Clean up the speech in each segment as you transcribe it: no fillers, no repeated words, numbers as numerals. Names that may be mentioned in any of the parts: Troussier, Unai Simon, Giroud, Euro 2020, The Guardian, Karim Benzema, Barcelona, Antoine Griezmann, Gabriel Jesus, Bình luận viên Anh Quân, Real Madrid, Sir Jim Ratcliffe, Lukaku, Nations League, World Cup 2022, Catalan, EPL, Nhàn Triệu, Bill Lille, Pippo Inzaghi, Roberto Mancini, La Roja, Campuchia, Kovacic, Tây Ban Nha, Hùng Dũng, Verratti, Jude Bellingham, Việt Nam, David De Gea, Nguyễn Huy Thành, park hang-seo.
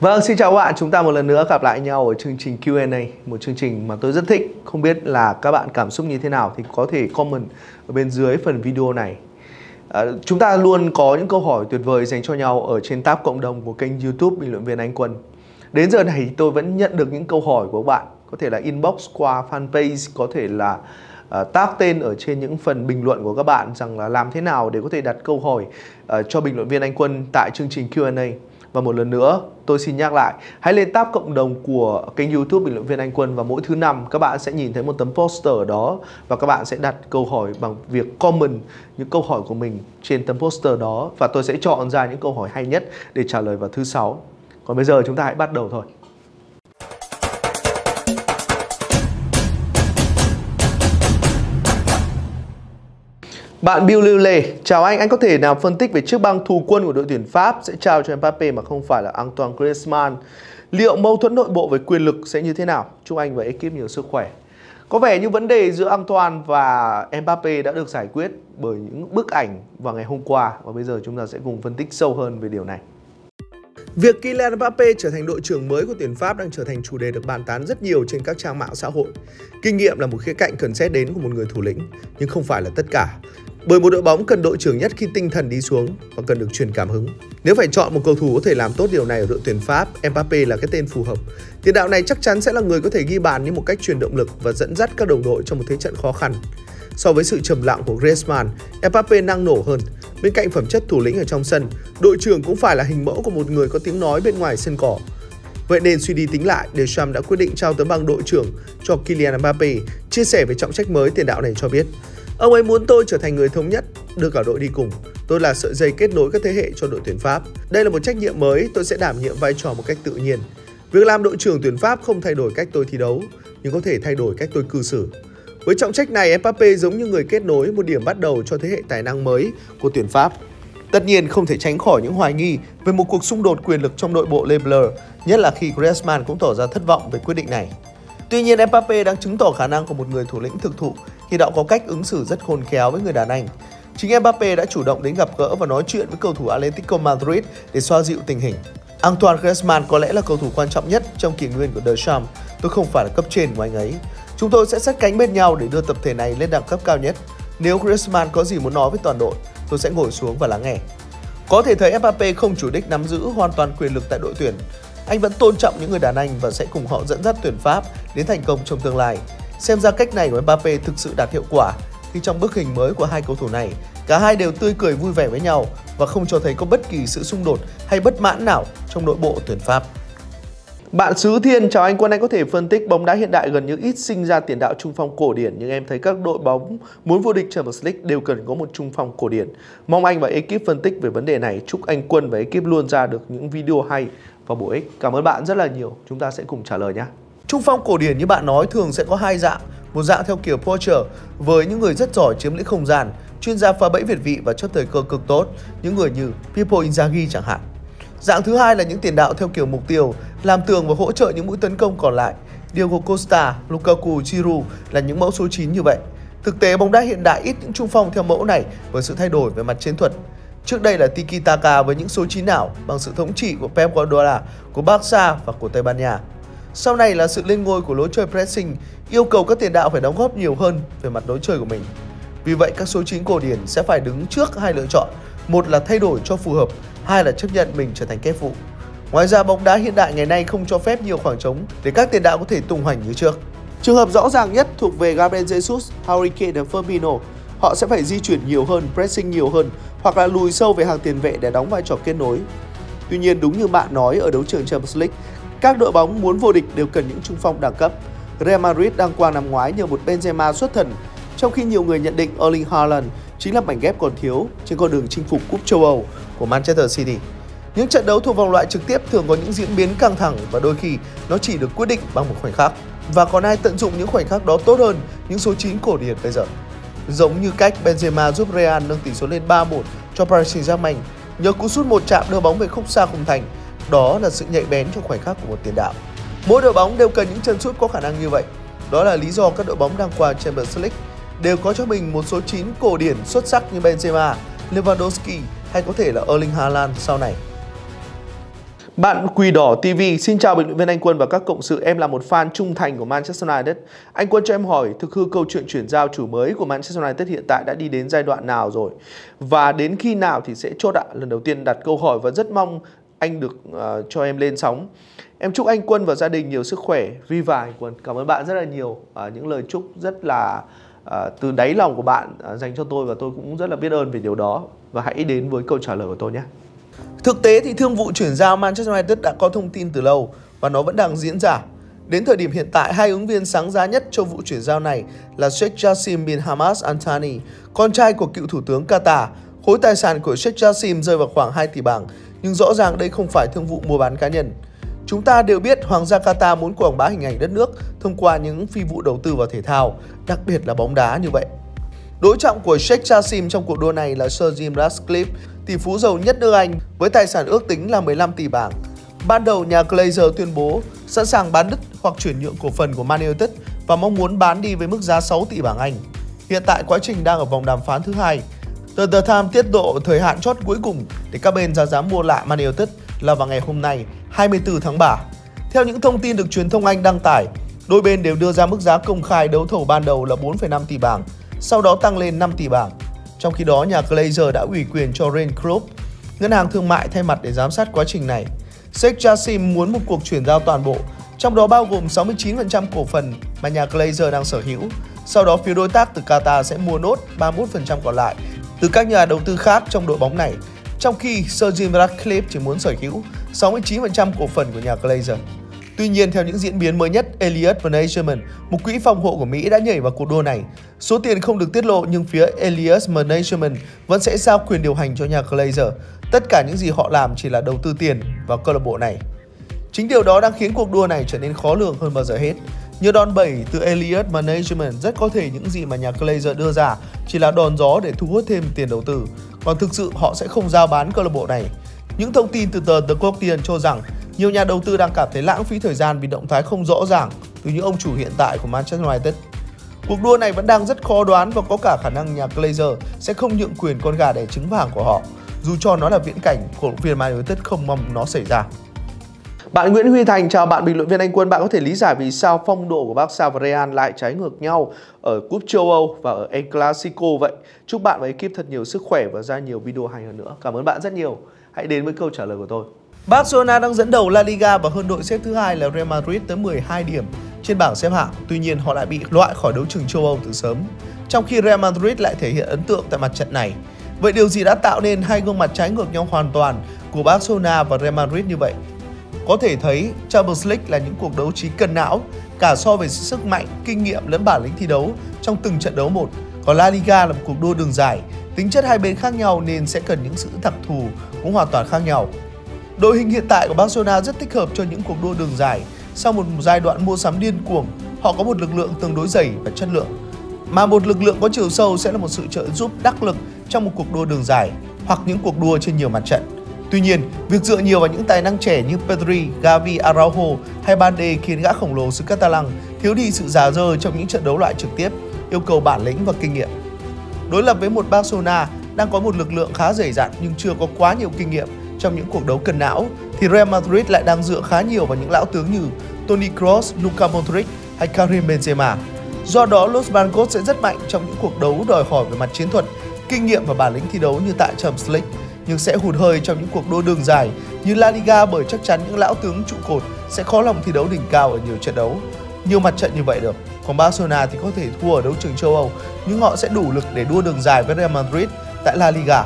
Vâng, xin chào các bạn, chúng ta một lần nữa gặp lại nhau ở chương trình Q&A, một chương trình mà tôi rất thích. Không biết là các bạn cảm xúc như thế nào thì có thể comment ở bên dưới phần video này. Chúng ta luôn có những câu hỏi tuyệt vời dành cho nhau ở trên tab cộng đồng của kênh YouTube Bình luận viên Anh Quân. Đến giờ này tôi vẫn nhận được những câu hỏi của các bạn, có thể là inbox qua fanpage, có thể là tag tên ở trên những phần bình luận của các bạn rằng là làm thế nào để có thể đặt câu hỏi cho Bình luận viên Anh Quân tại chương trình Q&A. Và một lần nữa tôi xin nhắc lại, hãy lên tab cộng đồng của kênh YouTube Bình luận viên Anh Quân, và mỗi thứ năm các bạn sẽ nhìn thấy một tấm poster ở đó, và các bạn sẽ đặt câu hỏi bằng việc comment những câu hỏi của mình trên tấm poster đó, và tôi sẽ chọn ra những câu hỏi hay nhất để trả lời vào thứ sáu. Còn bây giờ chúng ta hãy bắt đầu thôi. Bạn Bill Lille, chào anh có thể nào phân tích về chiếc băng thù quân của đội tuyển Pháp sẽ trao cho Mbappé mà không phải là Antoine Griezmann? Liệu mâu thuẫn nội bộ về quyền lực sẽ như thế nào? Chúc anh và ekip nhiều sức khỏe. Có vẻ như vấn đề giữa Antoine và Mbappé đã được giải quyết bởi những bức ảnh vào ngày hôm qua, và bây giờ chúng ta sẽ cùng phân tích sâu hơn về điều này. Việc Kylian Mbappé trở thành đội trưởng mới của tuyển Pháp đang trở thành chủ đề được bàn tán rất nhiều trên các trang mạng xã hội. Kinh nghiệm là một khía cạnh cần xét đến của một người thủ lĩnh, nhưng không phải là tất cả. Bởi một đội bóng cần đội trưởng nhất khi tinh thần đi xuống và cần được truyền cảm hứng. Nếu phải chọn một cầu thủ có thể làm tốt điều này ở đội tuyển Pháp, Mbappé là cái tên phù hợp. Tiền đạo này chắc chắn sẽ là người có thể ghi bàn như một cách truyền động lực và dẫn dắt các đồng đội trong một thế trận khó khăn. So với sự trầm lặng của Griezmann, Mbappé năng nổ hơn. Bên cạnh phẩm chất thủ lĩnh ở trong sân, đội trưởng cũng phải là hình mẫu của một người có tiếng nói bên ngoài sân cỏ. Vậy nên suy đi tính lại, Deschamps đã quyết định trao tấm bằng đội trưởng cho Kylian Mbappé. Chia sẻ về trọng trách mới, tiền đạo này cho biết: "Ông ấy muốn tôi trở thành người thống nhất, đưa cả đội đi cùng. Tôi là sợi dây kết nối các thế hệ cho đội tuyển Pháp. Đây là một trách nhiệm mới, tôi sẽ đảm nhiệm vai trò một cách tự nhiên. Việc làm đội trưởng tuyển Pháp không thay đổi cách tôi thi đấu, nhưng có thể thay đổi cách tôi cư xử. Với trọng trách này, Mbappé giống như người kết nối, một điểm bắt đầu cho thế hệ tài năng mới của tuyển Pháp." Tất nhiên không thể tránh khỏi những hoài nghi về một cuộc xung đột quyền lực trong nội bộ Les Bleus, nhất là khi Griezmann cũng tỏ ra thất vọng về quyết định này. Tuy nhiên, Mbappé đang chứng tỏ khả năng của một người thủ lĩnh thực thụ khi đã có cách ứng xử rất khôn khéo với người đàn anh. Chính Mbappé đã chủ động đến gặp gỡ và nói chuyện với cầu thủ Atletico Madrid để xoa dịu tình hình. "Antoine Griezmann có lẽ là cầu thủ quan trọng nhất trong kỷ nguyên của Deschamps. Tôi không phải là cấp trên của anh ấy. Chúng tôi sẽ sát cánh bên nhau để đưa tập thể này lên đẳng cấp cao nhất. Nếu Griezmann có gì muốn nói với toàn đội, tôi sẽ ngồi xuống và lắng nghe." Có thể thấy Mbappé không chủ đích nắm giữ hoàn toàn quyền lực tại đội tuyển. Anh vẫn tôn trọng những người đàn anh và sẽ cùng họ dẫn dắt tuyển Pháp đến thành công trong tương lai. Xem ra cách này của Mbappé thực sự đạt hiệu quả khi trong bức hình mới của hai cầu thủ này, cả hai đều tươi cười vui vẻ với nhau và không cho thấy có bất kỳ sự xung đột hay bất mãn nào trong nội bộ tuyển Pháp. Bạn Sứ Thiên, chào anh Quân, anh có thể phân tích bóng đá hiện đại gần như ít sinh ra tiền đạo trung phong cổ điển, nhưng em thấy các đội bóng muốn vô địch Champions League đều cần có một trung phong cổ điển. Mong anh và ekip phân tích về vấn đề này. Chúc anh Quân và ekip luôn ra được những video hay và bổ ích. Cảm ơn bạn rất là nhiều, chúng ta sẽ cùng trả lời nhé. Trung phong cổ điển như bạn nói thường sẽ có hai dạng, một dạng theo kiểu Poacher với những người rất giỏi chiếm lĩnh không gian, chuyên gia phá bẫy việt vị và chớp thời cơ cực tốt, những người như Pippo Inzaghi chẳng hạn. Dạng thứ hai là những tiền đạo theo kiểu mục tiêu, làm tường và hỗ trợ những mũi tấn công còn lại. Diego Costa, Lukaku, Giroud là những mẫu số 9 như vậy. Thực tế bóng đá hiện đại ít những trung phong theo mẫu này với sự thay đổi về mặt chiến thuật. Trước đây là Tiki Taka với những số 9 ảo bằng sự thống trị của Pep Guardiola, của Barca và của Tây Ban Nha. Sau này là sự lên ngôi của lối chơi pressing yêu cầu các tiền đạo phải đóng góp nhiều hơn về mặt lối chơi của mình. Vì vậy các số 9 cổ điển sẽ phải đứng trước hai lựa chọn, một là thay đổi cho phù hợp, hai là chấp nhận mình trở thành kép phụ. Ngoài ra bóng đá hiện đại ngày nay không cho phép nhiều khoảng trống để các tiền đạo có thể tung hoành như trước. Trường hợp rõ ràng nhất thuộc về Gabriel Jesus, Harry Kane và Firmino. Họ sẽ phải di chuyển nhiều hơn, pressing nhiều hơn hoặc là lùi sâu về hàng tiền vệ để đóng vai trò kết nối. Tuy nhiên đúng như bạn nói, ở đấu trường Champions League, các đội bóng muốn vô địch đều cần những trung phong đẳng cấp. Real Madrid đang qua năm ngoái nhờ một Benzema xuất thần, trong khi nhiều người nhận định Erling Haaland chính là mảnh ghép còn thiếu trên con đường chinh phục cúp châu Âu của Manchester City. Những trận đấu thuộc vòng loại trực tiếp thường có những diễn biến căng thẳng và đôi khi nó chỉ được quyết định bằng một khoảnh khắc. Và còn ai tận dụng những khoảnh khắc đó tốt hơn những số 9 cổ điển bây giờ. Giống như cách Benzema giúp Real nâng tỷ số lên 3-1 cho Paris Saint-Germain nhờ cú sút một chạm đưa bóng về khúc xa khung thành, đó là sự nhạy bén trong khoảnh khắc của một tiền đạo. Mỗi đội bóng đều cần những chân sút có khả năng như vậy. Đó là lý do các đội bóng đang qua Champions League đều có cho mình một số 9 cổ điển xuất sắc như Benzema, Lewandowski hay có thể là Erling Haaland sau này. Bạn Quỳ Đỏ TV, xin chào bình luận viên Anh Quân và các cộng sự. Em là một fan trung thành của Manchester United. Anh Quân cho em hỏi, thực hư câu chuyện chuyển giao chủ mới của Manchester United hiện tại đã đi đến giai đoạn nào rồi? Và đến khi nào thì sẽ chốt ạ? Lần đầu tiên đặt câu hỏi và rất mong anh được cho em lên sóng. Em chúc anh Quân và gia đình nhiều sức khỏe. Viva anh Quân. Cảm ơn bạn rất là nhiều. Những lời chúc rất là từ đáy lòng của bạn dành cho tôi, và tôi cũng rất là biết ơn về điều đó. Và hãy đến với câu trả lời của tôi nhé. Thực tế thì thương vụ chuyển giao Manchester United đã có thông tin từ lâu và nó vẫn đang diễn ra. Đến thời điểm hiện tại, hai ứng viên sáng giá nhất cho vụ chuyển giao này là Sheikh Jassim bin Hamad Al Thani, con trai của cựu thủ tướng Qatar. Khối tài sản của Sheikh Jassim rơi vào khoảng 2 tỷ bảng, nhưng rõ ràng đây không phải thương vụ mua bán cá nhân. Chúng ta đều biết Hoàng gia Qatar muốn quảng bá hình ảnh đất nước thông qua những phi vụ đầu tư vào thể thao, đặc biệt là bóng đá như vậy. Đối trọng của Sheikh Jassim trong cuộc đua này là Sir Jim Ratcliffe, tỷ phú giàu nhất nước Anh với tài sản ước tính là 15 tỷ bảng. Ban đầu, nhà Glazer tuyên bố sẵn sàng bán đứt hoặc chuyển nhượng cổ phần của Man United và mong muốn bán đi với mức giá 6 tỷ bảng Anh. Hiện tại, quá trình đang ở vòng đàm phán thứ hai. Tờ The Times tiết lộ thời hạn chót cuối cùng để các bên ra giá mua lại Man United là vào ngày hôm nay, 24 tháng 3. Theo những thông tin được truyền thông Anh đăng tải, đôi bên đều đưa ra mức giá công khai đấu thầu ban đầu là 4,5 tỷ bảng, sau đó tăng lên 5 tỷ bảng. Trong khi đó, nhà Glazer đã ủy quyền cho Rain Group, ngân hàng thương mại, thay mặt để giám sát quá trình này. Sheikh Jassim muốn một cuộc chuyển giao toàn bộ, trong đó bao gồm 69% cổ phần mà nhà Glazer đang sở hữu. Sau đó, phía đối tác từ Qatar sẽ mua nốt 31% còn lại từ các nhà đầu tư khác trong đội bóng này, trong khi Sir Jim Ratcliffe chỉ muốn sở hữu 69% cổ phần của nhà Glazer. Tuy nhiên, theo những diễn biến mới nhất, Elliott Management, một quỹ phòng hộ của Mỹ, đã nhảy vào cuộc đua này. Số tiền không được tiết lộ, nhưng phía Elliott Management vẫn sẽ giao quyền điều hành cho nhà Glazer. Tất cả những gì họ làm chỉ là đầu tư tiền vào câu lạc bộ này. Chính điều đó đang khiến cuộc đua này trở nên khó lường hơn bao giờ hết. Nhờ đòn bẩy từ Elliott Management, rất có thể những gì mà nhà Glazer đưa ra chỉ là đòn gió để thu hút thêm tiền đầu tư, còn thực sự họ sẽ không giao bán câu lạc bộ này. Những thông tin từ tờ The Guardian cho rằng nhiều nhà đầu tư đang cảm thấy lãng phí thời gian vì động thái không rõ ràng từ những ông chủ hiện tại của Manchester United. Cuộc đua này vẫn đang rất khó đoán và có cả khả năng nhà Glazer sẽ không nhượng quyền con gà đẻ trứng vàng của họ, dù cho nó là viễn cảnh cổ động viên Man United không mong nó xảy ra. Bạn Nguyễn Huy Thành, chào bạn bình luận viên Anh Quân. Bạn có thể lý giải vì sao phong độ của Barca và Real lại trái ngược nhau ở Cúp châu Âu và ở El Clasico vậy? Chúc bạn và ekip thật nhiều sức khỏe và ra nhiều video hay hơn nữa. Cảm ơn bạn rất nhiều. Hãy đến với câu trả lời của tôi. Barcelona đang dẫn đầu La Liga và hơn đội xếp thứ hai là Real Madrid tới 12 điểm trên bảng xếp hạng. Tuy nhiên, họ lại bị loại khỏi đấu trường châu Âu từ sớm, trong khi Real Madrid lại thể hiện ấn tượng tại mặt trận này. Vậy điều gì đã tạo nên hai gương mặt trái ngược nhau hoàn toàn của Barcelona và Real Madrid như vậy? Có thể thấy Champions League là những cuộc đấu trí cân não cả so về sức mạnh, kinh nghiệm lẫn bản lĩnh thi đấu trong từng trận đấu một. Còn La Liga là một cuộc đua đường dài, tính chất hai bên khác nhau nên sẽ cần những sự đặc thù cũng hoàn toàn khác nhau. Đội hình hiện tại của Barcelona rất thích hợp cho những cuộc đua đường dài. Sau một giai đoạn mua sắm điên cuồng, họ có một lực lượng tương đối dày và chất lượng. Mà một lực lượng có chiều sâu sẽ là một sự trợ giúp đắc lực trong một cuộc đua đường dài hoặc những cuộc đua trên nhiều mặt trận. Tuy nhiên, việc dựa nhiều vào những tài năng trẻ như Pedri, Gavi, Araujo hay Balde khiến gã khổng lồ xứ Catalan thiếu đi sự già dơ trong những trận đấu loại trực tiếp, yêu cầu bản lĩnh và kinh nghiệm. Đối lập với một Barcelona đang có một lực lượng khá dày dặn nhưng chưa có quá nhiều kinh nghiệm trong những cuộc đấu cân não, thì Real Madrid lại đang dựa khá nhiều vào những lão tướng như Toni Kroos, Luka Modric hay Karim Benzema. Do đó, Los Blancos sẽ rất mạnh trong những cuộc đấu đòi hỏi về mặt chiến thuật, kinh nghiệm và bản lĩnh thi đấu như tại Champions League, nhưng sẽ hụt hơi trong những cuộc đua đường dài như La Liga bởi chắc chắn những lão tướng trụ cột sẽ khó lòng thi đấu đỉnh cao ở nhiều trận đấu, nhiều mặt trận như vậy được. Còn Barcelona thì có thể thua ở đấu trường châu Âu, nhưng họ sẽ đủ lực để đua đường dài với Real Madrid tại La Liga.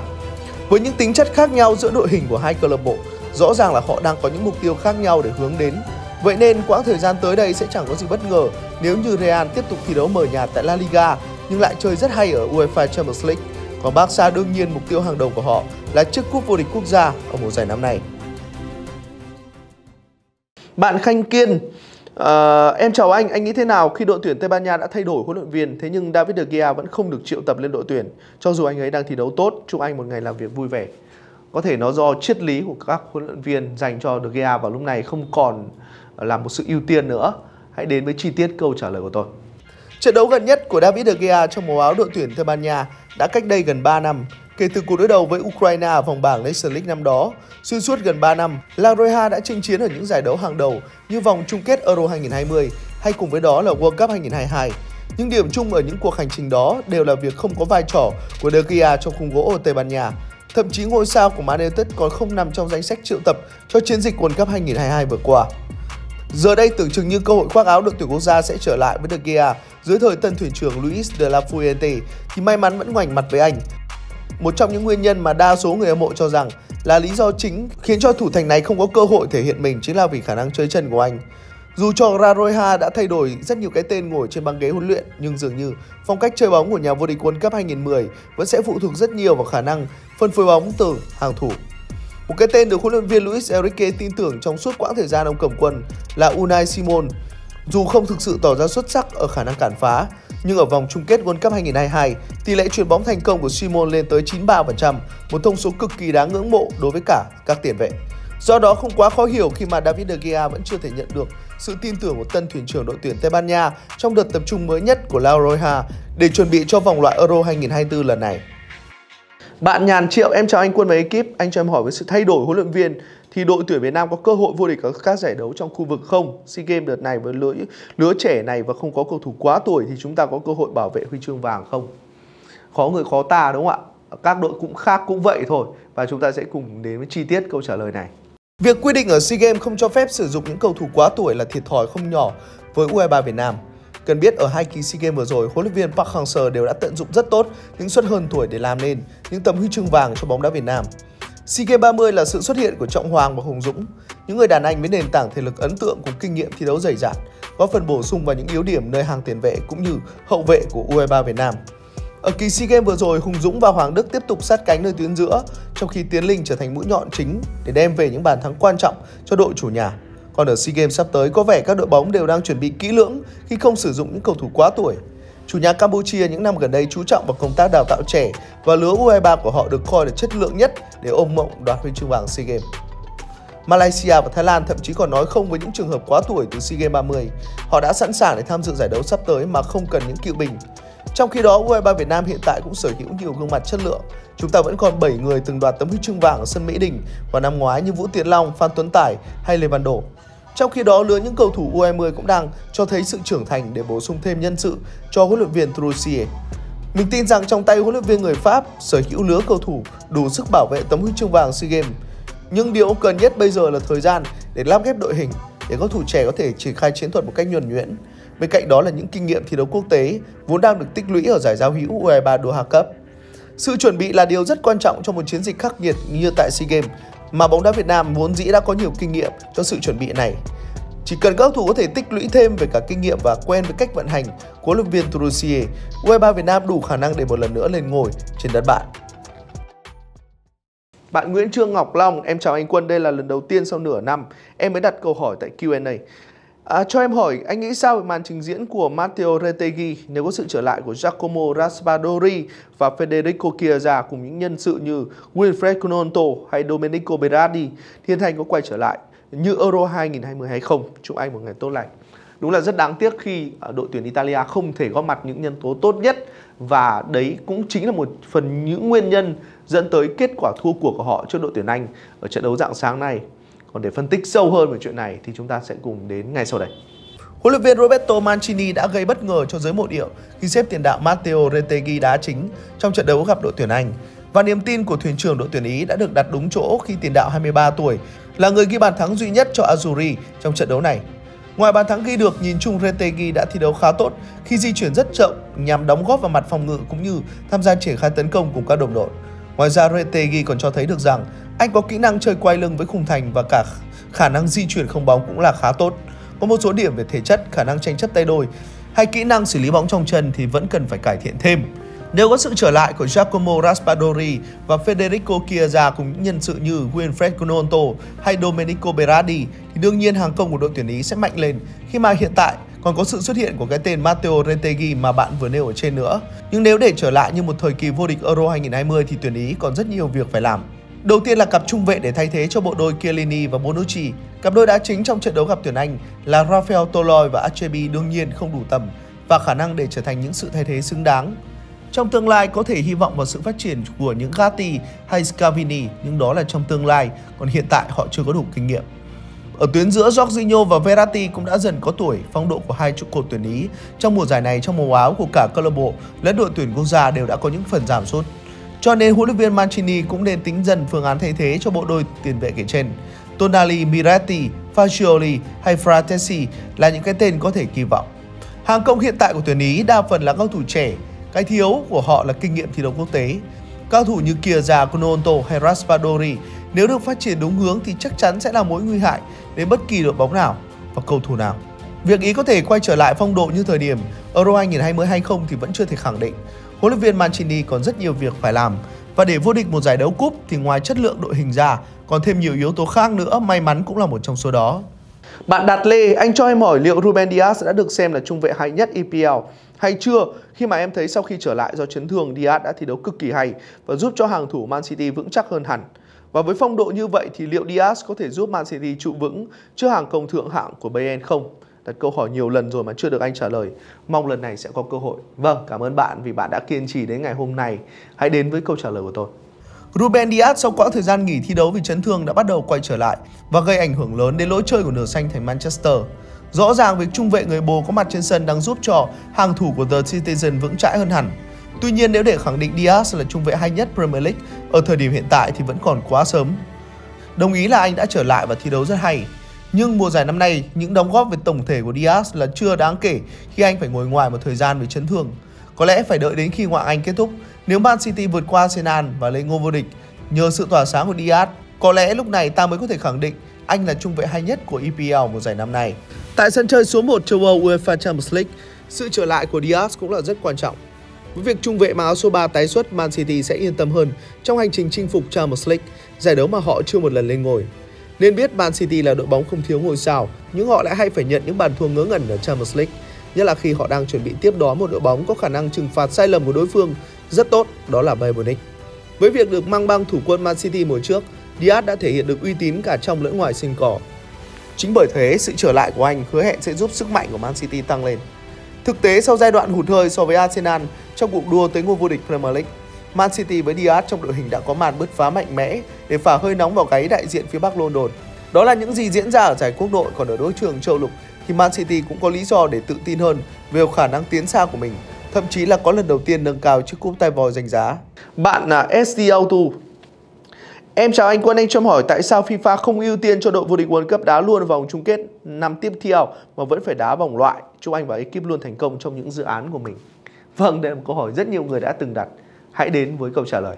Với những tính chất khác nhau giữa đội hình của hai câu lạc bộ, rõ ràng là họ đang có những mục tiêu khác nhau để hướng đến. Vậy nên quãng thời gian tới đây sẽ chẳng có gì bất ngờ nếu như Real tiếp tục thi đấu mờ nhạt tại La Liga nhưng lại chơi rất hay ở UEFA Champions League. Còn Barca, đương nhiên mục tiêu hàng đầu của họ là chiếc cúp vô địch quốc gia ở mùa giải năm nay. Bạn Khanh Kiên, em chào anh. Anh nghĩ thế nào khi đội tuyển Tây Ban Nha đã thay đổi huấn luyện viên, thế nhưng David De Gea vẫn không được triệu tập lên đội tuyển, cho dù anh ấy đang thi đấu tốt? Chúc anh một ngày làm việc vui vẻ. Có thể nó do triết lý của các huấn luyện viên dành cho De Gea vào lúc này không còn là một sự ưu tiên nữa. Hãy đến với chi tiết câu trả lời của tôi. Trận đấu gần nhất của David De Gea trong màu áo đội tuyển Tây Ban Nha đã cách đây gần 3 năm. Kể từ cuộc đối đầu với Ukraine ở vòng bảng Nations League năm đó, xuyên suốt gần 3 năm, La Roja đã chinh chiến ở những giải đấu hàng đầu như vòng chung kết Euro 2020 hay cùng với đó là World Cup 2022. Những điểm chung ở những cuộc hành trình đó đều là việc không có vai trò của De Gea trong khung gỗ ở Tây Ban Nha. Thậm chí ngôi sao của Man United còn không nằm trong danh sách triệu tập cho chiến dịch World Cup 2022 vừa qua. Giờ đây tưởng chừng như cơ hội khoác áo đội tuyển quốc gia sẽ trở lại với De Gea dưới thời tân thuyền trưởng Luis de la Fuente thì may mắn vẫn ngoảnh mặt với anh. Một trong những nguyên nhân mà đa số người hâm mộ cho rằng là lý do chính khiến cho thủ thành này không có cơ hội thể hiện mình chính là vì khả năng chơi chân của anh. Dù cho La Roja đã thay đổi rất nhiều cái tên ngồi trên băng ghế huấn luyện, nhưng dường như phong cách chơi bóng của nhà vô địch World Cup 2010 vẫn sẽ phụ thuộc rất nhiều vào khả năng phân phối bóng từ hàng thủ. Một cái tên được huấn luyện viên Luis Enrique tin tưởng trong suốt quãng thời gian ông cầm quân là Unai Simon. Dù không thực sự tỏ ra xuất sắc ở khả năng cản phá, nhưng ở vòng chung kết World Cup 2022, tỷ lệ chuyền bóng thành công của Simon lên tới 93%, một thông số cực kỳ đáng ngưỡng mộ đối với cả các tiền vệ. Do đó không quá khó hiểu khi mà David De Gea vẫn chưa thể nhận được sự tin tưởng của tân thuyền trưởng đội tuyển Tây Ban Nha trong đợt tập trung mới nhất của La Roja để chuẩn bị cho vòng loại Euro 2024 lần này. Bạn Nhàn Triệu, em chào anh Quân và ekip. Anh cho em hỏi, với sự thay đổi huấn luyện viên thì đội tuyển Việt Nam có cơ hội vô địch ở các giải đấu trong khu vực không? SEA Games đợt này với lứa trẻ này và không có cầu thủ quá tuổi thì chúng ta có cơ hội bảo vệ huy chương vàng không? Khó người khó ta đúng không ạ? Các đội cũng khác cũng vậy thôi, và chúng ta sẽ cùng đến với chi tiết câu trả lời này. Việc quy định ở SEA Games không cho phép sử dụng những cầu thủ quá tuổi là thiệt thòi không nhỏ với U23 Việt Nam. Cần biết ở hai kỳ SEA Games vừa rồi, huấn luyện viên Park Hang-seo đều đã tận dụng rất tốt những suất hơn tuổi để làm nên những tấm huy chương vàng cho bóng đá Việt Nam. SEA Games 30 là sự xuất hiện của Trọng Hoàng và Hùng Dũng, những người đàn anh với nền tảng thể lực ấn tượng cùng kinh nghiệm thi đấu dày dặn, góp phần bổ sung vào những yếu điểm nơi hàng tiền vệ cũng như hậu vệ của U23 Việt Nam. Ở kỳ SEA Games vừa rồi, Hùng Dũng và Hoàng Đức tiếp tục sát cánh nơi tuyến giữa, trong khi Tiến Linh trở thành mũi nhọn chính để đem về những bàn thắng quan trọng cho đội chủ nhà. Còn ở SEA Games sắp tới, có vẻ các đội bóng đều đang chuẩn bị kỹ lưỡng khi không sử dụng những cầu thủ quá tuổi. Chủ nhà Campuchia những năm gần đây chú trọng vào công tác đào tạo trẻ và lứa U23 của họ được coi là chất lượng nhất để ôm mộng đoạt huy chương vàng SEA Games. Malaysia và Thái Lan thậm chí còn nói không với những trường hợp quá tuổi từ SEA Games 30. Họ đã sẵn sàng để tham dự giải đấu sắp tới mà không cần những cựu bình. Trong khi đó, U23 Việt Nam hiện tại cũng sở hữu nhiều gương mặt chất lượng. Chúng ta vẫn còn 7 người từng đoạt tấm huy chương vàng ở sân Mỹ Đình vào năm ngoái như Vũ Tiến Long, Phan Tuấn Tài hay Lê Văn Đổ. Trong khi đó, lứa những cầu thủ U20 cũng đang cho thấy sự trưởng thành để bổ sung thêm nhân sự cho huấn luyện viên Troussier. Mình tin rằng trong tay huấn luyện viên người Pháp sở hữu lứa cầu thủ đủ sức bảo vệ tấm huy chương vàng SEA Games. Nhưng điều cần nhất bây giờ là thời gian để lắp ghép đội hình, để cầu thủ trẻ có thể triển khai chiến thuật một cách nhuần nhuyễn. Bên cạnh đó là những kinh nghiệm thi đấu quốc tế vốn đang được tích lũy ở giải giao hữu U23 Doha Cup. Sự chuẩn bị là điều rất quan trọng trong một chiến dịch khắc nghiệt như tại SEA Games, mà bóng đá Việt Nam vốn dĩ đã có nhiều kinh nghiệm cho sự chuẩn bị này. Chỉ cần các cầu thủ có thể tích lũy thêm về cả kinh nghiệm và quen với cách vận hành của huấn luyện viên Troussier, U23 Việt Nam đủ khả năng để một lần nữa lên ngồi trên đất bạn. Bạn Nguyễn Trương Ngọc Long, em chào anh Quân, đây là lần đầu tiên sau nửa năm em mới đặt câu hỏi tại Q&A. Cho em hỏi, anh nghĩ sao về màn trình diễn của Matteo Retegui nếu có sự trở lại của Giacomo Raspadori và Federico Chiesa cùng những nhân sự như Wilfred Kononto hay Domenico Berardi? Thiên Thành có quay trở lại như Euro 2020 hay không? Chúc anh một ngày tốt lành. Đúng là rất đáng tiếc khi đội tuyển Italia không thể góp mặt những nhân tố tốt nhất, và đấy cũng chính là một phần những nguyên nhân dẫn tới kết quả thua cuộc của họ trước đội tuyển Anh ở trận đấu rạng sáng nay. Còn để phân tích sâu hơn về chuyện này thì chúng ta sẽ cùng đến ngay sau đây. Huấn luyện viên Roberto Mancini đã gây bất ngờ cho giới mộ điệu khi xếp tiền đạo Matteo Retegui đá chính trong trận đấu gặp đội tuyển Anh. Và niềm tin của thuyền trưởng đội tuyển Ý đã được đặt đúng chỗ khi tiền đạo 23 tuổi là người ghi bàn thắng duy nhất cho Azzurri trong trận đấu này. Ngoài bàn thắng ghi được, nhìn chung Retegui đã thi đấu khá tốt khi di chuyển rất chậm nhằm đóng góp vào mặt phòng ngự cũng như tham gia triển khai tấn công cùng các đồng đội. Ngoài ra, Retegui còn cho thấy được rằng anh có kỹ năng chơi quay lưng với khung thành và cả khả năng di chuyển không bóng cũng là khá tốt. Có một số điểm về thể chất, khả năng tranh chấp tay đôi hay kỹ năng xử lý bóng trong chân thì vẫn cần phải cải thiện thêm. Nếu có sự trở lại của Giacomo Raspadori và Federico Chiesa cùng những nhân sự như Wilfred Kononto hay Domenico Berardi thì đương nhiên hàng công của đội tuyển Ý sẽ mạnh lên, khi mà hiện tại còn có sự xuất hiện của cái tên Matteo Retegui mà bạn vừa nêu ở trên nữa. Nhưng nếu để trở lại như một thời kỳ vô địch Euro 2020 thì tuyển Ý còn rất nhiều việc phải làm. Đầu tiên là cặp trung vệ để thay thế cho bộ đôi Chiellini và Bonucci. Cặp đôi đá chính trong trận đấu gặp tuyển Anh là Rafael Toloi và Acerbi đương nhiên không đủ tầm và khả năng để trở thành những sự thay thế xứng đáng. Trong tương lai có thể hy vọng vào sự phát triển của những Gatti hay Scavini, nhưng đó là trong tương lai, còn hiện tại họ chưa có đủ kinh nghiệm. Ở tuyến giữa, Jorginho và Verratti cũng đã dần có tuổi, phong độ của hai trụ cột tuyển Ý trong mùa giải này trong màu áo của cả câu lạc bộ lẫn đội tuyển quốc gia đều đã có những phần giảm sút. Cho nên huấn luyện viên Mancini cũng nên tính dần phương án thay thế cho bộ đôi tiền vệ kể trên. Tonali, Miretti, Fagioli hay Fratesi là những cái tên có thể kỳ vọng. Hàng công hiện tại của tuyển Ý đa phần là cầu thủ trẻ, cái thiếu của họ là kinh nghiệm thi đấu quốc tế. Cao thủ như Chiesa, Kononto hay Raspadori nếu được phát triển đúng hướng thì chắc chắn sẽ là mối nguy hại đến bất kỳ đội bóng nào và cầu thủ nào. Việc Ý có thể quay trở lại phong độ như thời điểm Euro 2020 hay không thì vẫn chưa thể khẳng định. Huấn luyện viên Mancini còn rất nhiều việc phải làm và để vô địch một giải đấu cúp thì ngoài chất lượng đội hình ra còn thêm nhiều yếu tố khác nữa, may mắn cũng là một trong số đó. Bạn Đạt Lê, anh cho em hỏi liệu Ruben Dias đã được xem là trung vệ hay nhất EPL hay chưa, khi mà em thấy sau khi trở lại do chấn thương, Dias đã thi đấu cực kỳ hay và giúp cho hàng thủ Man City vững chắc hơn hẳn. Và với phong độ như vậy thì liệu Dias có thể giúp Man City trụ vững trước hàng công thượng hạng của Bayern không? Đặt câu hỏi nhiều lần rồi mà chưa được anh trả lời. Mong lần này sẽ có cơ hội. Vâng, cảm ơn bạn vì bạn đã kiên trì đến ngày hôm nay. Hãy đến với câu trả lời của tôi. Ruben Dias sau quãng thời gian nghỉ thi đấu vì chấn thương đã bắt đầu quay trở lại và gây ảnh hưởng lớn đến lối chơi của nửa xanh thành Manchester. Rõ ràng việc trung vệ người Bồ có mặt trên sân đang giúp cho hàng thủ của The Citizen vững chãi hơn hẳn. Tuy nhiên, nếu để khẳng định Dias là trung vệ hay nhất Premier League ở thời điểm hiện tại thì vẫn còn quá sớm. Đồng ý là anh đã trở lại và thi đấu rất hay. Nhưng mùa giải năm nay, những đóng góp về tổng thể của Dias là chưa đáng kể khi anh phải ngồi ngoài một thời gian vì chấn thương. Có lẽ phải đợi đến khi Ngoại hạng Anh kết thúc. Nếu Man City vượt qua Arsenal và lấy ngôi vô địch nhờ sự tỏa sáng của Dias, có lẽ lúc này ta mới có thể khẳng định anh là trung vệ hay nhất của EPL mùa giải năm nay. Tại sân chơi số 1 châu Âu UEFA Champions League, sự trở lại của Dias cũng là rất quan trọng. Với việc trung vệ mang áo số 3 tái xuất, Man City sẽ yên tâm hơn trong hành trình chinh phục Champions League, giải đấu mà họ chưa một lần lên ngôi. Nên biết Man City là đội bóng không thiếu ngôi sao, nhưng họ lại hay phải nhận những bàn thua ngớ ngẩn ở Champions League, nhất là khi họ đang chuẩn bị tiếp đón một đội bóng có khả năng trừng phạt sai lầm của đối phương rất tốt, đó là Bayern Munich. Với việc được mang băng thủ quân Man City mùa trước, Dias đã thể hiện được uy tín cả trong lẫn ngoài sân cỏ. Chính bởi thế, sự trở lại của anh hứa hẹn sẽ giúp sức mạnh của Man City tăng lên. Thực tế, sau giai đoạn hụt hơi so với Arsenal trong cuộc đua tới ngôi vô địch Premier League, Man City với Dias trong đội hình đã có màn bứt phá mạnh mẽ để phả hơi nóng vào gáy đại diện phía Bắc London. Đó là những gì diễn ra ở giải quốc nội, còn ở đối trường châu lục thì Man City cũng có lý do để tự tin hơn về khả năng tiến xa của mình, thậm chí là có lần đầu tiên nâng cao chiếc cúp tay vòi danh giá. Bạn là SD Auto. Em chào anh Quân, anh cho em hỏi tại sao FIFA không ưu tiên cho đội vô địch World Cup đá luôn vòng chung kết năm tiếp theo mà vẫn phải đá vòng loại? Chúc anh và ekip luôn thành công trong những dự án của mình. Vâng, đây là một câu hỏi rất nhiều người đã từng đặt. Hãy đến với câu trả lời.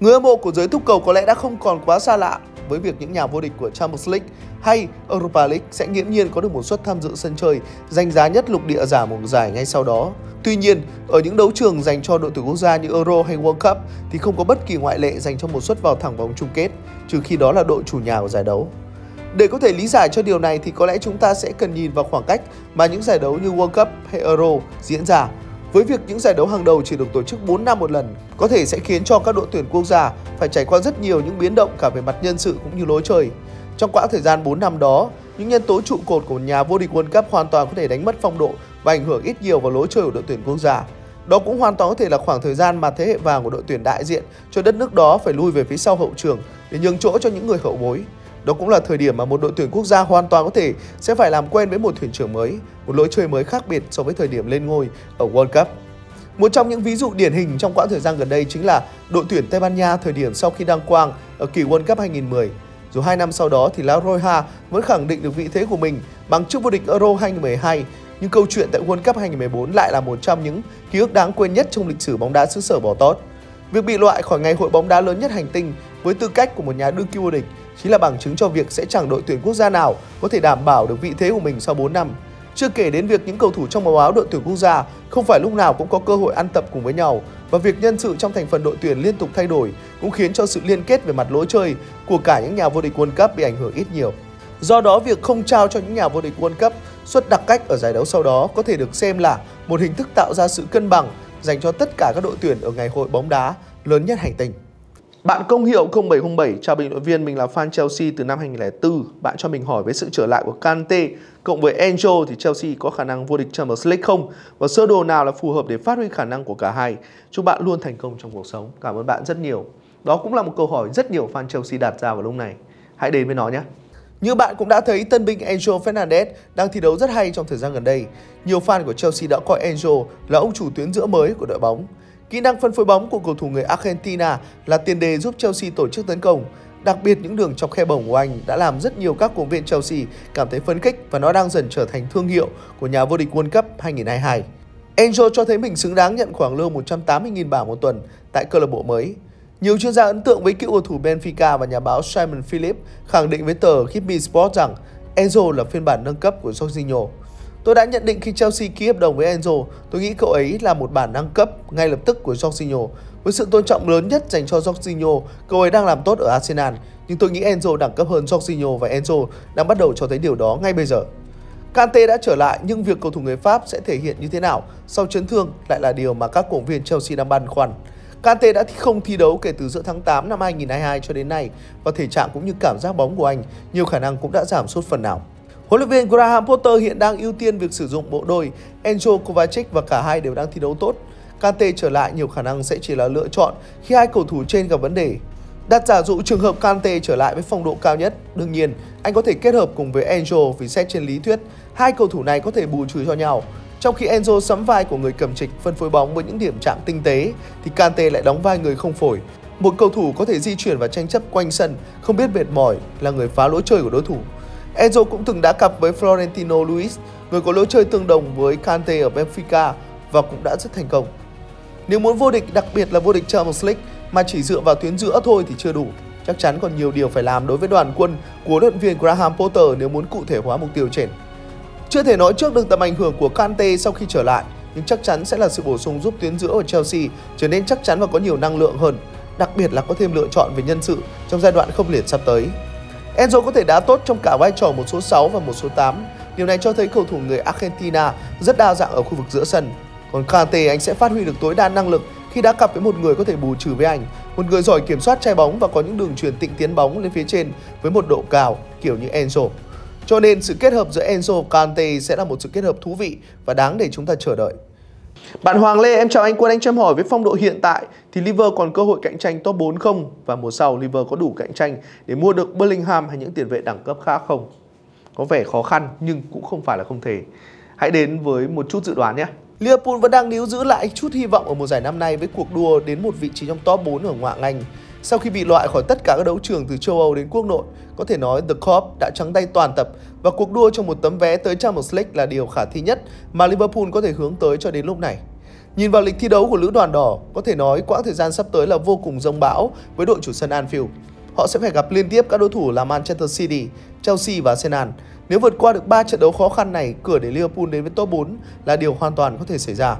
Người hâm mộ của giới thúc cầu có lẽ đã không còn quá xa lạ với việc những nhà vô địch của Champions League hay Europa League sẽ nghiễm nhiên có được một suất tham dự sân chơi danh giá nhất lục địa giả mùa giải ngay sau đó. Tuy nhiên, ở những đấu trường dành cho đội tuyển quốc gia như Euro hay World Cup thì không có bất kỳ ngoại lệ dành cho một suất vào thẳng vòng chung kết, trừ khi đó là đội chủ nhà của giải đấu. Để có thể lý giải cho điều này thì có lẽ chúng ta sẽ cần nhìn vào khoảng cách mà những giải đấu như World Cup hay Euro diễn ra. Với việc những giải đấu hàng đầu chỉ được tổ chức 4 năm một lần, có thể sẽ khiến cho các đội tuyển quốc gia phải trải qua rất nhiều những biến động cả về mặt nhân sự cũng như lối chơi. Trong quãng thời gian 4 năm đó, những nhân tố trụ cột của nhà vô địch World Cup hoàn toàn có thể đánh mất phong độ và ảnh hưởng ít nhiều vào lối chơi của đội tuyển quốc gia. Đó cũng hoàn toàn có thể là khoảng thời gian mà thế hệ vàng của đội tuyển đại diện cho đất nước đó phải lui về phía sau hậu trường để nhường chỗ cho những người hậu bối. Đó cũng là thời điểm mà một đội tuyển quốc gia hoàn toàn có thể sẽ phải làm quen với một thuyền trưởng mới, một lối chơi mới khác biệt so với thời điểm lên ngôi ở World Cup. Một trong những ví dụ điển hình trong quãng thời gian gần đây chính là đội tuyển Tây Ban Nha thời điểm sau khi đăng quang ở kỳ World Cup 2010. Dù 2 năm sau đó thì La Roja vẫn khẳng định được vị thế của mình bằng chức vô địch Euro 2012, nhưng câu chuyện tại World Cup 2014 lại là một trong những ký ức đáng quên nhất trong lịch sử bóng đá xứ sở bò tót. Việc bị loại khỏi ngày hội bóng đá lớn nhất hành tinh với tư cách của một nhà đương kim vô địch chính là bằng chứng cho việc sẽ chẳng đội tuyển quốc gia nào có thể đảm bảo được vị thế của mình sau 4 năm. Chưa kể đến việc những cầu thủ trong màu áo đội tuyển quốc gia không phải lúc nào cũng có cơ hội ăn tập cùng với nhau và việc nhân sự trong thành phần đội tuyển liên tục thay đổi cũng khiến cho sự liên kết về mặt lối chơi của cả những nhà vô địch World Cup bị ảnh hưởng ít nhiều. Do đó, việc không trao cho những nhà vô địch World Cup suất đặc cách ở giải đấu sau đó có thể được xem là một hình thức tạo ra sự cân bằng dành cho tất cả các đội tuyển ở ngày hội bóng đá lớn nhất hành tinh. Bạn Công Hiệu 0707, chào bình luận viên, mình là fan Chelsea từ năm 2004. Bạn cho mình hỏi với sự trở lại của Kante cộng với Enzo thì Chelsea có khả năng vô địch Champions League không? Và sơ đồ nào là phù hợp để phát huy khả năng của cả hai? Chúc bạn luôn thành công trong cuộc sống. Cảm ơn bạn rất nhiều. Đó cũng là một câu hỏi rất nhiều fan Chelsea đặt ra vào lúc này. Hãy đến với nó nhé. Như bạn cũng đã thấy, tân binh Enzo Fernandez đang thi đấu rất hay trong thời gian gần đây. Nhiều fan của Chelsea đã coi Enzo là ông chủ tuyến giữa mới của đội bóng. Kỹ năng phân phối bóng của cầu thủ người Argentina là tiền đề giúp Chelsea tổ chức tấn công. Đặc biệt những đường chọc khe bổng của anh đã làm rất nhiều các cổ động viên Chelsea cảm thấy phấn khích và nó đang dần trở thành thương hiệu của nhà vô địch World Cup 2022. Enzo cho thấy mình xứng đáng nhận khoảng lương 180.000 bảng một tuần tại câu lạc bộ mới. Nhiều chuyên gia ấn tượng với cựu cầu thủ Benfica và nhà báo Simon Philip khẳng định với tờ Kippy Sport rằng Enzo là phiên bản nâng cấp của Jorginho. Tôi đã nhận định khi Chelsea ký hợp đồng với Enzo, tôi nghĩ cậu ấy là một bản nâng cấp ngay lập tức của Jorginho. Với sự tôn trọng lớn nhất dành cho Jorginho, cậu ấy đang làm tốt ở Arsenal, nhưng tôi nghĩ Enzo đẳng cấp hơn Jorginho và Enzo đang bắt đầu cho thấy điều đó ngay bây giờ. Kante đã trở lại nhưng việc cầu thủ người Pháp sẽ thể hiện như thế nào sau chấn thương lại là điều mà các cổ động viên Chelsea đang băn khoăn. Kante đã không thi đấu kể từ giữa tháng 8 năm 2022 cho đến nay và thể trạng cũng như cảm giác bóng của anh nhiều khả năng cũng đã giảm sút phần nào. Huấn luyện viên Graham Potter hiện đang ưu tiên việc sử dụng bộ đôi Enzo Kovacic và cả hai đều đang thi đấu tốt. Kante trở lại nhiều khả năng sẽ chỉ là lựa chọn khi hai cầu thủ trên gặp vấn đề. Đặt giả dụ trường hợp Kante trở lại với phong độ cao nhất, đương nhiên anh có thể kết hợp cùng với Enzo vì xét trên lý thuyết hai cầu thủ này có thể bù trừ cho nhau. Trong khi Enzo sắm vai của người cầm trịch phân phối bóng với những điểm chạm tinh tế thì Kante lại đóng vai người không phổi. Một cầu thủ có thể di chuyển và tranh chấp quanh sân, không biết mệt mỏi, là người phá lối chơi của đối thủ. Enzo cũng từng đã cặp với Florentino Luis, người có lối chơi tương đồng với Kante ở Benfica và cũng đã rất thành công. Nếu muốn vô địch, đặc biệt là vô địch Champions League mà chỉ dựa vào tuyến giữa thôi thì chưa đủ. Chắc chắn còn nhiều điều phải làm đối với đoàn quân của huấn luyện viên Graham Potter nếu muốn cụ thể hóa mục tiêu trên. Chưa thể nói trước được tầm ảnh hưởng của Kante sau khi trở lại, nhưng chắc chắn sẽ là sự bổ sung giúp tuyến giữa của Chelsea trở nên chắc chắn và có nhiều năng lượng hơn, đặc biệt là có thêm lựa chọn về nhân sự trong giai đoạn khốc liệt sắp tới. Enzo có thể đá tốt trong cả vai trò một số 6 và một số 8. Điều này cho thấy cầu thủ người Argentina rất đa dạng ở khu vực giữa sân. Còn Kante, anh sẽ phát huy được tối đa năng lực khi đá cặp với một người có thể bù trừ với anh, một người giỏi kiểm soát chai bóng và có những đường truyền tịnh tiến bóng lên phía trên với một độ cao kiểu như Enzo. Cho nên sự kết hợp giữa Enzo và Kante sẽ là một sự kết hợp thú vị và đáng để chúng ta chờ đợi. Bạn Hoàng Lê, em chào anh Quân, anh cho em hỏi với phong độ hiện tại thì Liverpool còn cơ hội cạnh tranh top 4 không? Và mùa sau Liverpool có đủ cạnh tranh để mua được Bellingham hay những tiền vệ đẳng cấp khác không? Có vẻ khó khăn nhưng cũng không phải là không thể. Hãy đến với một chút dự đoán nhé. Liverpool vẫn đang níu giữ lại chút hy vọng ở mùa giải năm nay với cuộc đua đến một vị trí trong top 4 ở ngoại hạng Anh. Sau khi bị loại khỏi tất cả các đấu trường từ châu Âu đến quốc nội, có thể nói The Klopp đã trắng tay toàn tập và cuộc đua cho một tấm vé tới Champions League là điều khả thi nhất mà Liverpool có thể hướng tới cho đến lúc này. Nhìn vào lịch thi đấu của lữ đoàn đỏ, có thể nói quãng thời gian sắp tới là vô cùng dông bão với đội chủ sân Anfield. Họ sẽ phải gặp liên tiếp các đối thủ là Manchester City, Chelsea và Arsenal. Nếu vượt qua được 3 trận đấu khó khăn này, cửa để Liverpool đến với top 4 là điều hoàn toàn có thể xảy ra.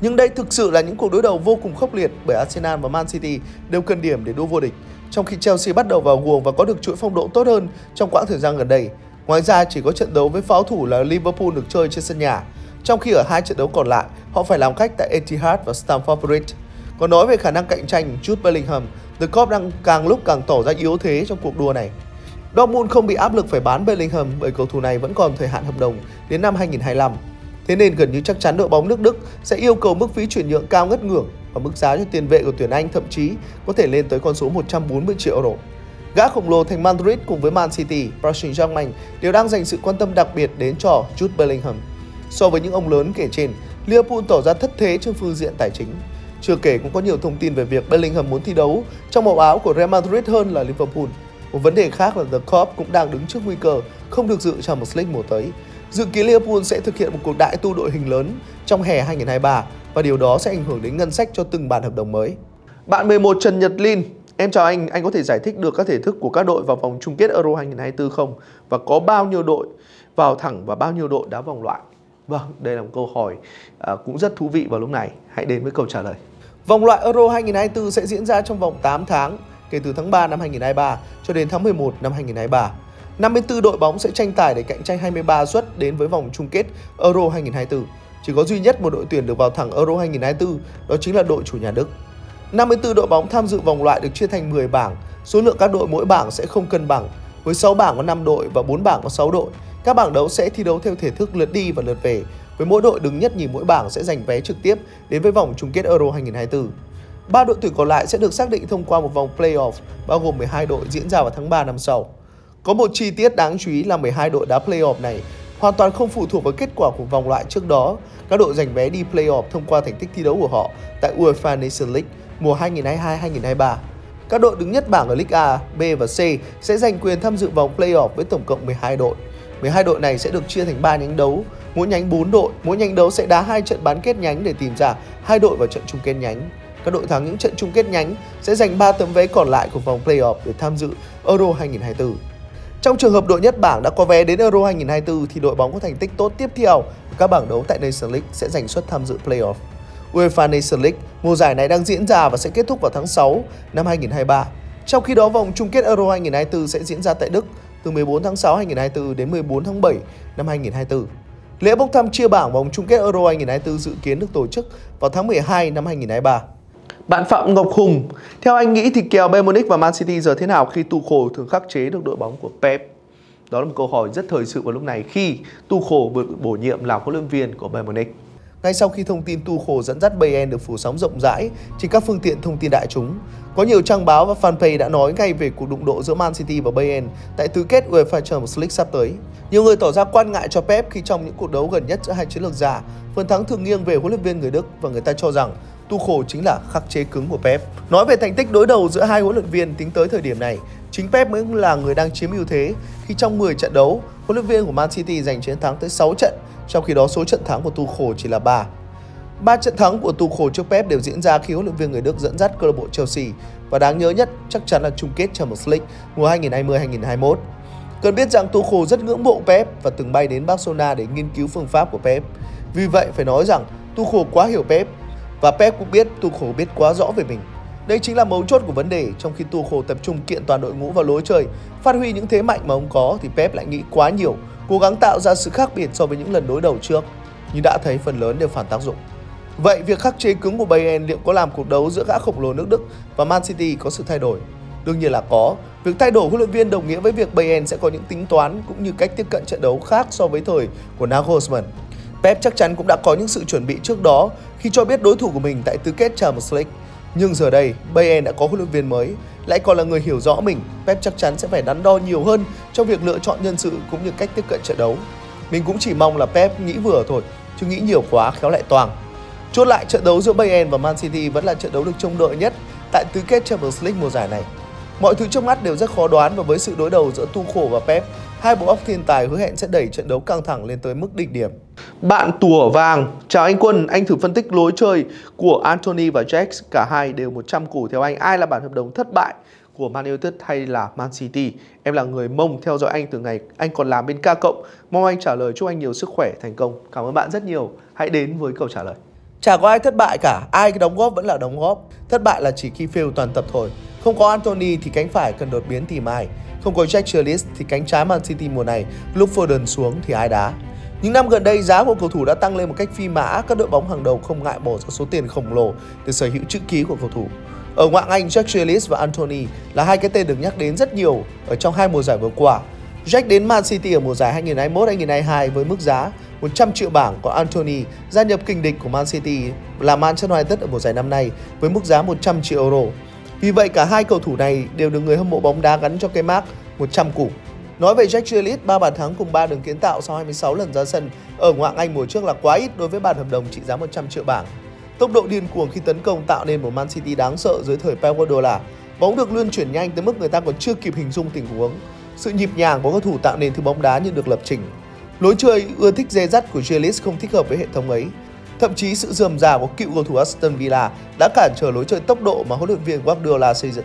Nhưng đây thực sự là những cuộc đối đầu vô cùng khốc liệt bởi Arsenal và Man City đều cần điểm để đua vô địch, trong khi Chelsea bắt đầu vào guồng và có được chuỗi phong độ tốt hơn trong quãng thời gian gần đây. Ngoài ra chỉ có trận đấu với pháo thủ là Liverpool được chơi trên sân nhà, trong khi ở hai trận đấu còn lại họ phải làm khách tại Etihad và Stamford Bridge. Còn nói về khả năng cạnh tranh, Jude Bellingham, The Klopp đang càng lúc càng tỏ ra yếu thế trong cuộc đua này. Dortmund không bị áp lực phải bán Bellingham bởi cầu thủ này vẫn còn thời hạn hợp đồng đến năm 2025. Thế nên gần như chắc chắn đội bóng nước Đức sẽ yêu cầu mức phí chuyển nhượng cao ngất ngưỡng và mức giá cho tiền vệ của tuyển Anh thậm chí có thể lên tới con số 140 triệu euro. Gã khổng lồ thành Madrid cùng với Man City, Paris Saint-Germain đều đang dành sự quan tâm đặc biệt đến cho Jude Bellingham. So với những ông lớn kể trên, Liverpool tỏ ra thất thế trên phương diện tài chính. Chưa kể cũng có nhiều thông tin về việc Bellingham muốn thi đấu trong màu áo của Real Madrid hơn là Liverpool. Một vấn đề khác là The Klopp cũng đang đứng trước nguy cơ không được dự Champions League mùa tới. Dự kiến Liverpool sẽ thực hiện một cuộc đại tu đội hình lớn trong hè 2023 và điều đó sẽ ảnh hưởng đến ngân sách cho từng bản hợp đồng mới. Bạn 11 Trần Nhật Linh, em chào anh có thể giải thích được các thể thức của các đội vào vòng chung kết Euro 2024 không? Và có bao nhiêu đội vào thẳng và bao nhiêu đội đá vòng loại? Vâng, đây là một câu hỏi cũng rất thú vị vào lúc này. Hãy đến với câu trả lời. Vòng loại Euro 2024 sẽ diễn ra trong vòng 8 tháng, kể từ tháng 3 năm 2023 cho đến tháng 11 năm 2023. 54 đội bóng sẽ tranh tài để cạnh tranh 23 suất đến với vòng chung kết Euro 2024. Chỉ có duy nhất một đội tuyển được vào thẳng Euro 2024, đó chính là đội chủ nhà Đức. 54 đội bóng tham dự vòng loại được chia thành 10 bảng. Số lượng các đội mỗi bảng sẽ không cân bằng, với 6 bảng có 5 đội và 4 bảng có 6 đội. Các bảng đấu sẽ thi đấu theo thể thức lượt đi và lượt về, với mỗi đội đứng nhất nhì mỗi bảng sẽ giành vé trực tiếp đến với vòng chung kết Euro 2024. 3 đội tuyển còn lại sẽ được xác định thông qua một vòng playoff bao gồm 12 đội diễn ra vào tháng 3 năm sau. Có một chi tiết đáng chú ý là 12 đội đá playoff này hoàn toàn không phụ thuộc vào kết quả của vòng loại trước đó. Các đội giành vé đi playoff thông qua thành tích thi đấu của họ tại UEFA Nations League mùa 2022-2023. Các đội đứng nhất bảng ở League A, B và C sẽ giành quyền tham dự vòng playoff với tổng cộng 12 đội. 12 đội này sẽ được chia thành 3 nhánh đấu, mỗi nhánh 4 đội. Mỗi nhánh đấu sẽ đá 2 trận bán kết nhánh để tìm ra 2 đội vào trận chung kết nhánh. Các đội thắng những trận chung kết nhánh sẽ giành 3 tấm vé còn lại của vòng playoff để tham dự Euro 2024. Trong trường hợp đội nhất bảng đã có vé đến Euro 2024 thì đội bóng có thành tích tốt tiếp theo của các bảng đấu tại Nations League sẽ giành suất tham dự playoff. UEFA Nations League mùa giải này đang diễn ra và sẽ kết thúc vào tháng 6 năm 2023. Trong khi đó, vòng chung kết Euro 2024 sẽ diễn ra tại Đức từ 14 tháng 6 2024 đến 14 tháng 7 năm 2024. Lễ bốc thăm chia bảng vòng chung kết Euro 2024 dự kiến được tổ chức vào tháng 12 năm 2023. Bạn Phạm Ngọc Hùng, theo anh nghĩ thì kèo Bayern Munich và Man City giờ thế nào khi Tuchel thường khắc chế được đội bóng của Pep? Đó là một câu hỏi rất thời sự vào lúc này khi Tuchel vừa bổ nhiệm làm huấn luyện viên của Bayern Munich. Ngay sau khi thông tin Tuchel dẫn dắt Bayern được phủ sóng rộng rãi trên các phương tiện thông tin đại chúng, có nhiều trang báo và fanpage đã nói ngay về cuộc đụng độ giữa Man City và Bayern tại tứ kết UEFA Champions League sắp tới. Nhiều người tỏ ra quan ngại cho Pep khi trong những cuộc đấu gần nhất giữa hai chiến lược giả, phần thắng thường nghiêng về huấn luyện viên người Đức và người ta cho rằng Tuchel chính là khắc chế cứng của Pep. Nói về thành tích đối đầu giữa hai huấn luyện viên tính tới thời điểm này, chính Pep mới là người đang chiếm ưu thế khi trong 10 trận đấu, huấn luyện viên của Man City giành chiến thắng tới 6 trận, trong khi đó số trận thắng của Tuchel chỉ là 3. 3 trận thắng của Tuchel trước Pep đều diễn ra khi huấn luyện viên người Đức dẫn dắt câu lạc bộ Chelsea và đáng nhớ nhất chắc chắn là chung kết Champions League mùa 2020-2021. Cần biết rằng Tuchel rất ngưỡng mộ Pep và từng bay đến Barcelona để nghiên cứu phương pháp của Pep. Vì vậy phải nói rằng Tuchel quá hiểu Pep. Và Pep cũng biết Tuchel biết quá rõ về mình. Đây chính là mấu chốt của vấn đề. Trong khi Tuchel tập trung kiện toàn đội ngũ vào lối chơi, phát huy những thế mạnh mà ông có, thì Pep lại nghĩ quá nhiều, cố gắng tạo ra sự khác biệt so với những lần đối đầu trước. Như đã thấy, phần lớn đều phản tác dụng. Vậy việc khắc chế cứng của Bayern liệu có làm cuộc đấu giữa gã khổng lồ nước Đức và Man City có sự thay đổi? Đương nhiên là có. Việc thay đổi huấn luyện viên đồng nghĩa với việc Bayern sẽ có những tính toán cũng như cách tiếp cận trận đấu khác so với thời của Nagelsmann. Pep chắc chắn cũng đã có những sự chuẩn bị trước đó khi cho biết đối thủ của mình tại tứ kết Champions League. Nhưng giờ đây, Bayern đã có huấn luyện viên mới, lại còn là người hiểu rõ mình. Pep chắc chắn sẽ phải đắn đo nhiều hơn trong việc lựa chọn nhân sự cũng như cách tiếp cận trận đấu. Mình cũng chỉ mong là Pep nghĩ vừa thôi, chứ nghĩ nhiều quá khéo lại toang. Chốt lại, trận đấu giữa Bayern và Man City vẫn là trận đấu được trông đợi nhất tại tứ kết Champions League mùa giải này. Mọi thứ trước mắt đều rất khó đoán và với sự đối đầu giữa Tuchel và Pep, hai bộ óc thiên tài hứa hẹn sẽ đẩy trận đấu căng thẳng lên tới mức đỉnh điểm. Bạn Tùa Vàng, chào anh Quân, anh thử phân tích lối chơi của Anthony và Jack, cả hai đều 100 củ. Theo anh, ai là bản hợp đồng thất bại của Man United hay là Man City? Em là người Mông, theo dõi anh từ ngày anh còn làm bên K cộng. Mong anh trả lời, chúc anh nhiều sức khỏe, thành công. Cảm ơn bạn rất nhiều, hãy đến với câu trả lời. Chả có ai thất bại cả, ai đóng góp vẫn là đóng góp. Thất bại là chỉ khi fail toàn tập thôi. Không có Anthony thì cánh phải cần đột biến tìm ai. Không có Jack Grealish thì cánh trái Man City mùa này lúc Foden xuống thì ai đá. Những năm gần đây, giá của cầu thủ đã tăng lên một cách phi mã. Các đội bóng hàng đầu không ngại bỏ ra số tiền khổng lồ để sở hữu chữ ký của cầu thủ. Ở ngoại hạng Anh, Jack Grealish và Anthony là hai cái tên được nhắc đến rất nhiều ở trong hai mùa giải vừa qua. Jack đến Man City ở mùa giải 2021-2022 với mức giá 100 triệu bảng, còn Anthony gia nhập kình địch của Man City là Manchester United ở mùa giải năm nay với mức giá 100 triệu euro. Vì vậy cả hai cầu thủ này đều được người hâm mộ bóng đá gắn cho cái mác 100 củ. Nói về Jack Grealish, 3 bàn thắng cùng 3 đường kiến tạo sau 26 lần ra sân ở ngoại hạng Anh mùa trước là quá ít đối với bản hợp đồng trị giá 100 triệu bảng. Tốc độ điên cuồng khi tấn công tạo nên một Man City đáng sợ dưới thời Pep Guardiola. Bóng được luân chuyển nhanh tới mức người ta còn chưa kịp hình dung tình huống. Sự nhịp nhàng của cầu thủ tạo nên thứ bóng đá như được lập trình. Lối chơi ưa thích dè dắt của Grealish không thích hợp với hệ thống ấy. Thậm chí sự rườm rà của cựu cầu thủ Aston Villa đã cản trở lối chơi tốc độ mà huấn luyện viên Guardiola xây dựng.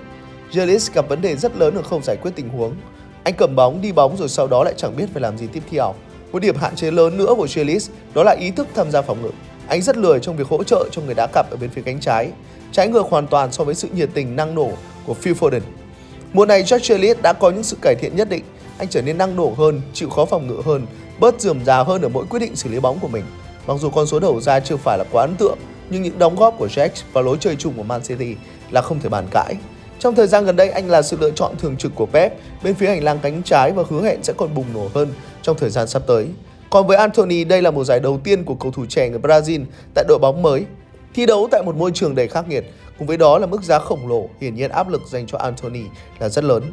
Grealish gặp vấn đề rất lớn ở không giải quyết tình huống. Anh cầm bóng, đi bóng rồi sau đó lại chẳng biết phải làm gì tiếp theo. Một điểm hạn chế lớn nữa của Grealish đó là ý thức tham gia phòng ngự. Anh rất lười trong việc hỗ trợ cho người đá cặp ở bên phía cánh trái, trái ngược hoàn toàn so với sự nhiệt tình năng nổ của Phil Foden. Mùa này Jack Grealish đã có những sự cải thiện nhất định. Anh trở nên năng nổ hơn, chịu khó phòng ngự hơn, bớt rườm rà hơn ở mỗi quyết định xử lý bóng của mình. Mặc dù con số đầu ra chưa phải là quá ấn tượng, nhưng những đóng góp của Jack và lối chơi chung của Man City là không thể bàn cãi. Trong thời gian gần đây, anh là sự lựa chọn thường trực của Pep bên phía hành lang cánh trái và hứa hẹn sẽ còn bùng nổ hơn trong thời gian sắp tới. Còn với Anthony, đây là mùa giải đầu tiên của cầu thủ trẻ người Brazil tại đội bóng mới, thi đấu tại một môi trường đầy khắc nghiệt, cùng với đó là mức giá khổng lồ, hiển nhiên áp lực dành cho Anthony là rất lớn.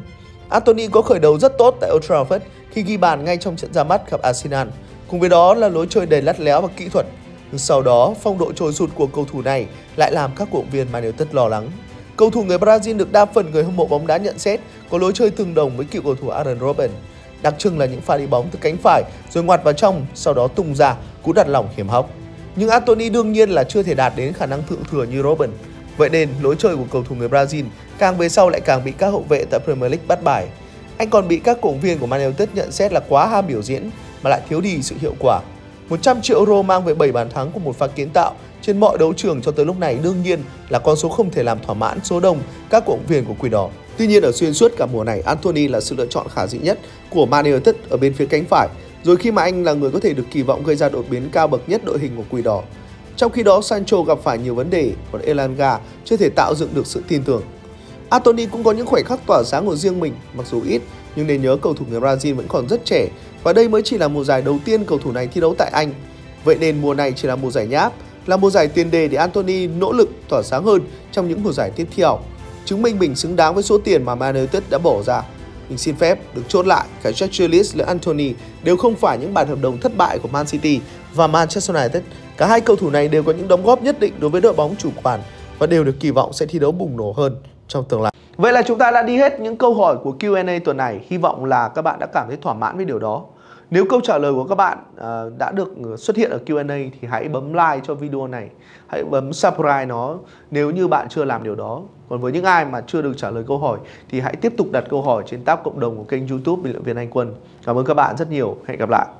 Anthony có khởi đầu rất tốt tại Old Trafford khi ghi bàn ngay trong trận ra mắt gặp Arsenal, cùng với đó là lối chơi đầy lắt léo và kỹ thuật. Nhưng sau đó, phong độ trồi sụt của cầu thủ này lại làm các cổ động viên Man United lo lắng. Cầu thủ người Brazil được đa phần người hâm mộ bóng đá nhận xét có lối chơi tương đồng với cựu cầu thủ Aaron Robben. Đặc trưng là những pha đi bóng từ cánh phải rồi ngoặt vào trong, sau đó tung ra cú đặt lỏng hiểm hóc. Nhưng Anthony đương nhiên là chưa thể đạt đến khả năng thượng thừa như Robben. Vậy nên lối chơi của cầu thủ người Brazil càng về sau lại càng bị các hậu vệ tại Premier League bắt bài. Anh còn bị các cổ động viên của Man United nhận xét là quá ham biểu diễn mà lại thiếu đi sự hiệu quả. 100 triệu euro mang về 7 bàn thắng của một pha kiến tạo trên mọi đấu trường cho tới lúc này đương nhiên là con số không thể làm thỏa mãn số đông các cổ động viên của Quỷ Đỏ. Tuy nhiên ở xuyên suốt cả mùa này, Anthony là sự lựa chọn khả dĩ nhất của Man United ở bên phía cánh phải, rồi khi mà anh là người có thể được kỳ vọng gây ra đột biến cao bậc nhất đội hình của Quỷ Đỏ. Trong khi đó, Sancho gặp phải nhiều vấn đề, còn Elanga chưa thể tạo dựng được sự tin tưởng. Anthony cũng có những khoảnh khắc tỏa sáng của riêng mình, mặc dù ít, nhưng nên nhớ cầu thủ người Brazil vẫn còn rất trẻ và đây mới chỉ là mùa giải đầu tiên cầu thủ này thi đấu tại Anh. Vậy nên mùa này chỉ là mùa giải nháp, là mùa giải tiền đề để Anthony nỗ lực tỏa sáng hơn trong những mùa giải tiếp theo, chứng minh mình xứng đáng với số tiền mà Man United đã bỏ ra. Mình xin phép được chốt lại, cả Jack Grealish lẫn Anthony đều không phải những bản hợp đồng thất bại của Man City và Manchester United. Cả hai cầu thủ này đều có những đóng góp nhất định đối với đội bóng chủ quản và đều được kỳ vọng sẽ thi đấu bùng nổ hơn trong tương lai. Vậy là chúng ta đã đi hết những câu hỏi của Q&A tuần này. Hy vọng là các bạn đã cảm thấy thỏa mãn với điều đó. Nếu câu trả lời của các bạn đã được xuất hiện ở Q&A thì hãy bấm like cho video này, hãy bấm subscribe nó nếu như bạn chưa làm điều đó. Còn với những ai mà chưa được trả lời câu hỏi thì hãy tiếp tục đặt câu hỏi trên tab cộng đồng của kênh YouTube Bình luận viên Anh Quân. Cảm ơn các bạn rất nhiều. Hẹn gặp lại.